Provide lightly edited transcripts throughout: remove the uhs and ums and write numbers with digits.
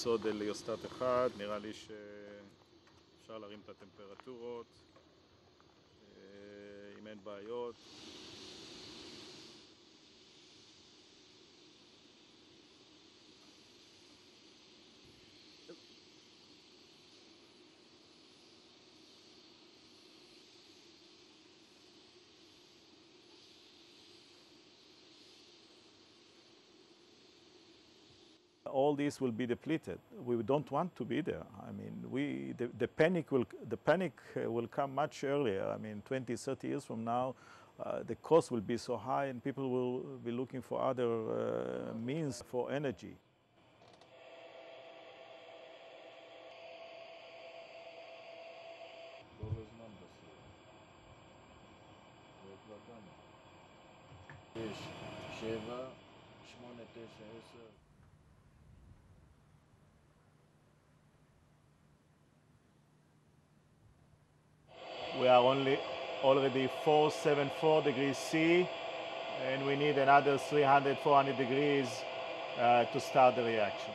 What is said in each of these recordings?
סוד ליוסטת אחד, נראה לי שאפשר להרים את הטמפרטורות, אם אין בעיות. All these will be depleted. We don't want to be there. I mean, the panic will come much earlier. I mean, 20, 30 years from now, the cost will be so high and people will be looking for other means for energy. We are already 474 degrees C, and we need another 300, 400 degrees to start the reaction.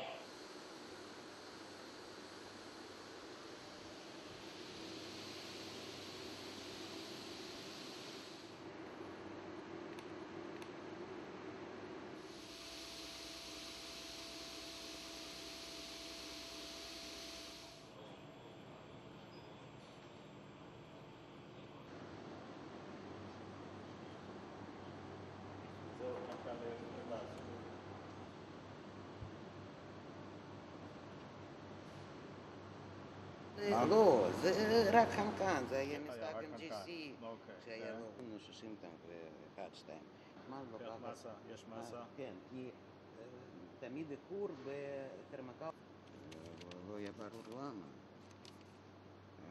לא, זה רק חנקן, זה היה משחק עם GC שהיה לו 60 טנק ו-1-2. יש מסה? כן, כי תמיד הכור בתרמקל. לא היה ברור למה.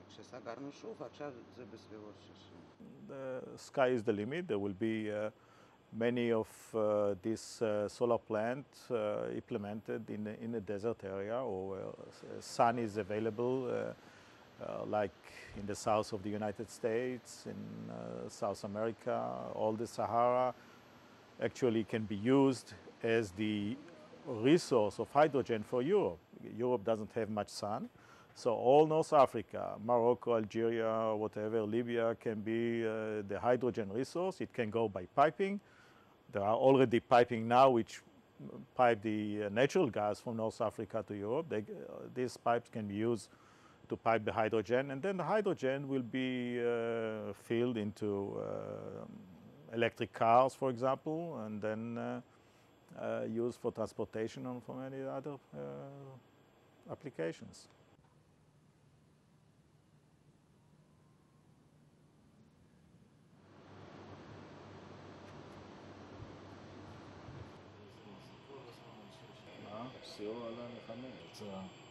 כשסגרנו שוב, עכשיו זה בסביבות 60. The sky is the limit. There will be many of these solar plants implemented in a desert area or where sun is available, like in the south of the United States, in South America. All the Sahara actually can be used as the resource of hydrogen for Europe. Europe doesn't have much sun, so all North Africa, Morocco, Algeria, whatever, Libya can be the hydrogen resource. It can go by piping. There are already piping now which pipe the natural gas from North Africa to Europe. These pipes can be used to pipe the hydrogen, and then the hydrogen will be filled into electric cars, for example, and then used for transportation and for many other applications. So